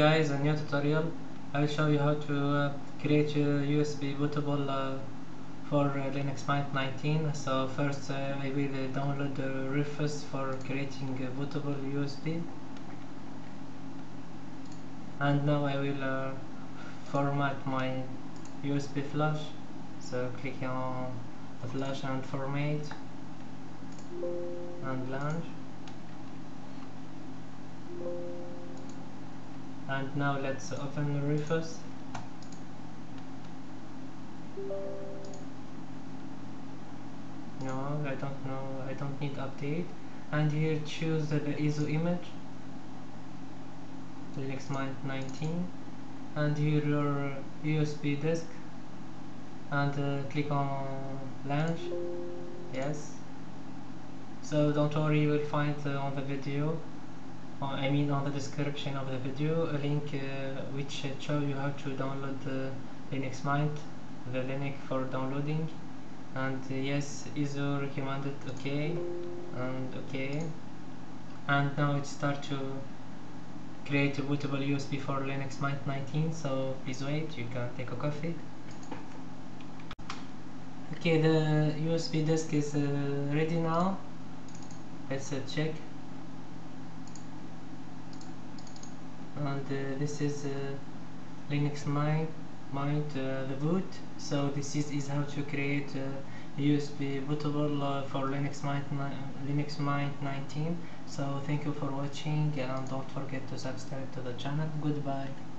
guys, a new tutorial. I'll show you how to create USB bootable for Linux Mint 19. So first I will download Rufus for creating a bootable USB, and now I will format my USB flash. So click on the flash and format and launch. And now let's open Rufus. No, I don't know, I don't need update. And here choose the ISO image, Linux Mint 19, and here your USB disk, and click on launch. Yes. So don't worry, you will find on the video, I mean on the description of the video, a link which shows you how to download Linux Mint, the Linux for downloading. And yes, ISO recommended, okay, and okay. And now it's start to create a bootable USB for Linux Mint 19, so please wait, you can take a coffee. Okay, the USB disk is ready now. Let's check. And this is Linux Mint the boot. So this is how to create USB bootable for Linux Mint 19. So thank you for watching, and don't forget to subscribe to the channel. Goodbye.